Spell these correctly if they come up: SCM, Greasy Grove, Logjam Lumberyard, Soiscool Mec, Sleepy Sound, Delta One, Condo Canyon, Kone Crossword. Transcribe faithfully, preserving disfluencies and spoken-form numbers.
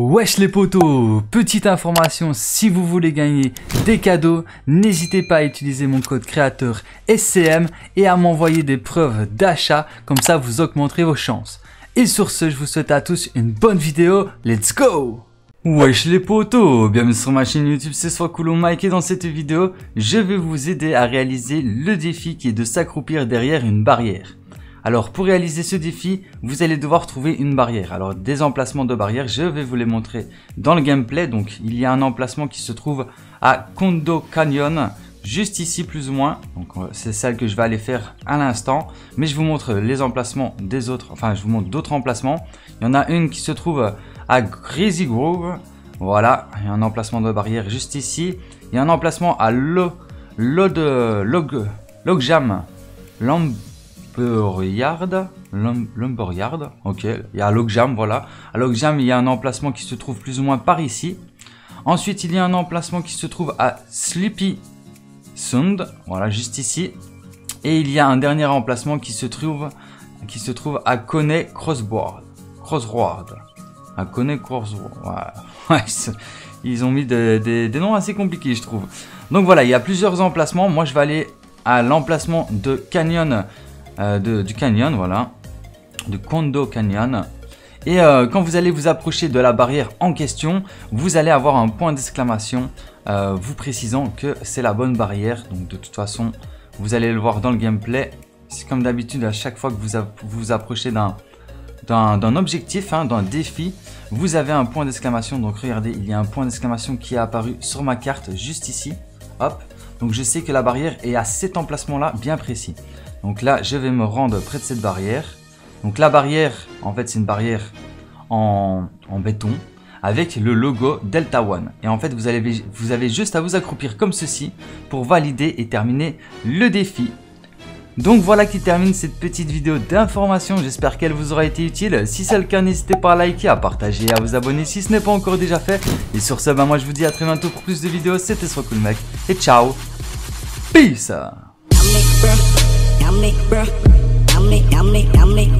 Wesh les potos, petite information, si vous voulez gagner des cadeaux, n'hésitez pas à utiliser mon code créateur S C M et à m'envoyer des preuves d'achat, comme ça vous augmenterez vos chances. Et sur ce, je vous souhaite à tous une bonne vidéo, let's go! Wesh les potos, bienvenue sur ma chaîne YouTube, c'est Soiscool Mec et dans cette vidéo, je vais vous aider à réaliser le défi qui est de s'accroupir derrière une barrière. Alors pour réaliser ce défi, vous allez devoir trouver une barrière. Alors des emplacements de barrières, je vais vous les montrer dans le gameplay. Donc il y a un emplacement qui se trouve à Condo Canyon, juste ici plus ou moins. Donc c'est celle que je vais aller faire à l'instant. Mais je vous montre les emplacements des autres, enfin je vous montre d'autres emplacements. Il y en a une qui se trouve à Greasy Grove. Voilà, il y a un emplacement de barrière juste ici. Il y a un emplacement à Lo, Lo de, Log, Logjam Lumberyard. Lumberyard, Lumberyard, ok, il y a Logjam, voilà. À Logjam, il y a un emplacement qui se trouve plus ou moins par ici. Ensuite, il y a un emplacement qui se trouve à Sleepy Sound, voilà, juste ici. Et il y a un dernier emplacement qui se trouve, qui se trouve à Kone Crossword, Crossword, à Kone Crossword, voilà. Ouais, ils ont mis des, des, des noms assez compliqués, je trouve. Donc voilà, il y a plusieurs emplacements. Moi, je vais aller à l'emplacement de Canyon. Euh, de, du canyon, voilà, du Condo Canyon. Et euh, quand vous allez vous approcher de la barrière en question, vous allez avoir un point d'exclamation euh, vous précisant que c'est la bonne barrière. Donc de toute façon, vous allez le voir dans le gameplay. C'est comme d'habitude, à chaque fois que vous vous approchez d'un d'un objectif, hein, d'un défi, vous avez un point d'exclamation. Donc regardez, il y a un point d'exclamation qui est apparu sur ma carte juste ici. Hop. Donc je sais que la barrière est à cet emplacement-là bien précis. Donc là, je vais me rendre près de cette barrière. Donc la barrière, en fait, c'est une barrière en, en béton avec le logo Delta One. Et en fait, vous avez, vous avez juste à vous accroupir comme ceci pour valider et terminer le défi. Donc voilà qui termine cette petite vidéo d'information. J'espère qu'elle vous aura été utile. Si c'est le cas, n'hésitez pas à liker, à partager et à vous abonner si ce n'est pas encore déjà fait. Et sur ce, ben moi je vous dis à très bientôt pour plus de vidéos. C'était Soiscool Mec et ciao. Peace. I'm make, I'm make, I'm make, I'm make, I'm make.